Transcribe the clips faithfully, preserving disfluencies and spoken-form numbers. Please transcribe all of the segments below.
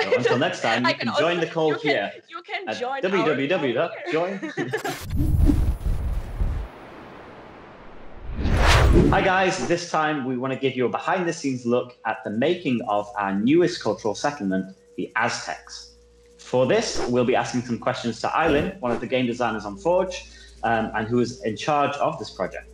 So until next time, you can, can join also, the call here. Can, you can join www dot join. Hi guys, this time we want to give you a behind the scenes look at the making of our newest cultural settlement, the Aztecs. For this, we'll be asking some questions to Eileen, one of the game designers on Forge, um, and who is in charge of this project.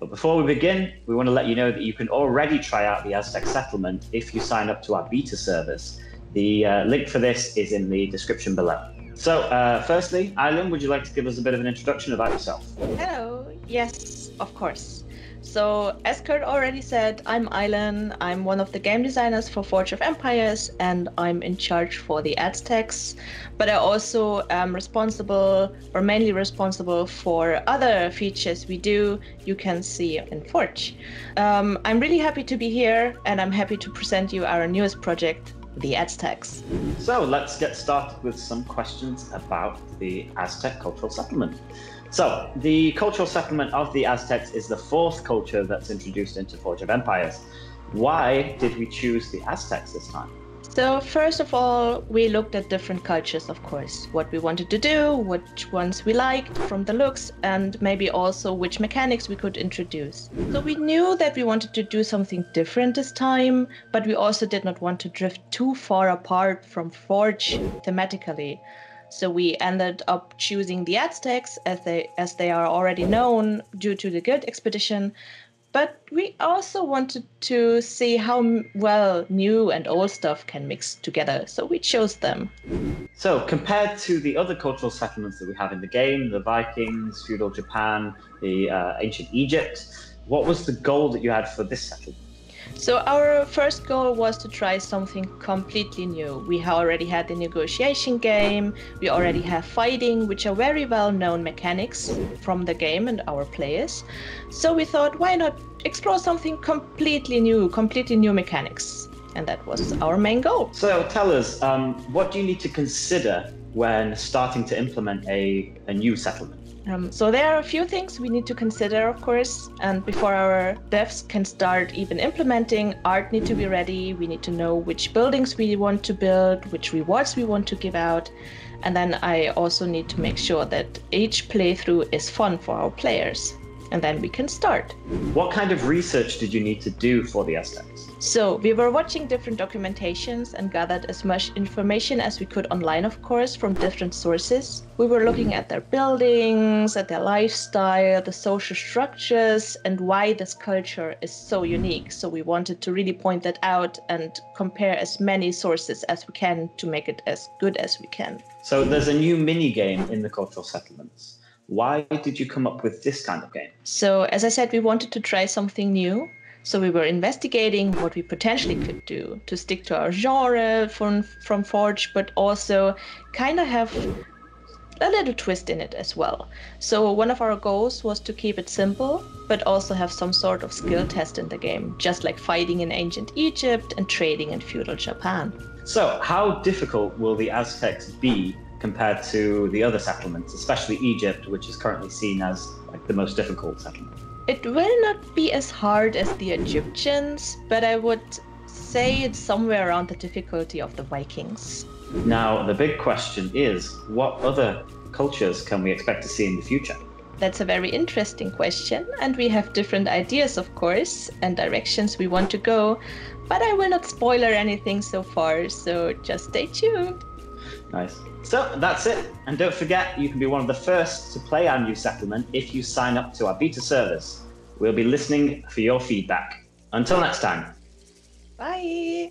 But before we begin, we want to let you know that you can already try out the Aztec settlement if you sign up to our beta service. The uh, link for this is in the description below. So uh, firstly, Eileen, would you like to give us a bit of an introduction about yourself? Hello, yes, of course. So, as Kurt already said, I'm Eileen, I'm one of the game designers for Forge of Empires, and I'm in charge for the Aztecs, but I also am responsible, or mainly responsible, for other features we do, you can see in Forge. Um, I'm really happy to be here, and I'm happy to present you our newest project, the Aztecs. So, let's get started with some questions about the Aztec cultural settlement. So, the cultural settlement of the Aztecs is the fourth culture that's introduced into Forge of Empires. Why did we choose the Aztecs this time? So, first of all, we looked at different cultures, of course. What we wanted to do, which ones we liked from the looks, and maybe also which mechanics we could introduce. So we knew that we wanted to do something different this time, but we also did not want to drift too far apart from Forge thematically. So we ended up choosing the Aztecs as they as they are already known due to the Guild Expedition, but we also wanted to see how well new and old stuff can mix together, so we chose them. So compared to the other cultural settlements that we have in the game, the Vikings, feudal Japan, the uh, ancient Egypt, what was the goal that you had for this settlement? So our first goal was to try something completely new. We already had the negotiation game, we already have fighting, which are very well-known mechanics from the game and our players. So we thought, why not explore something completely new, completely new mechanics? And that was our main goal. So tell us, um, what do you need to consider when starting to implement a, a new settlement? Um, so there are a few things we need to consider, of course, and before our devs can start even implementing, art needs to be ready, we need to know which buildings we want to build, which rewards we want to give out, and then I also need to make sure that each playthrough is fun for our players, and then we can start. What kind of research did you need to do for the Aztecs? So we were watching different documentations and gathered as much information as we could online, of course, from different sources. We were looking at their buildings, at their lifestyle, the social structures, and why this culture is so unique. So we wanted to really point that out and compare as many sources as we can to make it as good as we can. So there's a new mini game in the cultural settlements. Why did you come up with this kind of game? So as I said, we wanted to try something new. So we were investigating what we potentially could do to stick to our genre from, from Forge, but also kind of have a little twist in it as well. So one of our goals was to keep it simple, but also have some sort of skill test in the game, just like fighting in ancient Egypt and trading in feudal Japan. So how difficult will the Aztecs be compared to the other settlements, especially Egypt, which is currently seen as like the most difficult settlement? It will not be as hard as the Egyptians, but I would say it's somewhere around the difficulty of the Vikings. Now, the big question is, what other cultures can we expect to see in the future? That's a very interesting question, and we have different ideas, of course, and directions we want to go, but I will not spoiler anything so far, so just stay tuned. Nice. So that's it. And don't forget, you can be one of the first to play our new settlement if you sign up to our beta service. We'll be listening for your feedback. Until next time. Bye.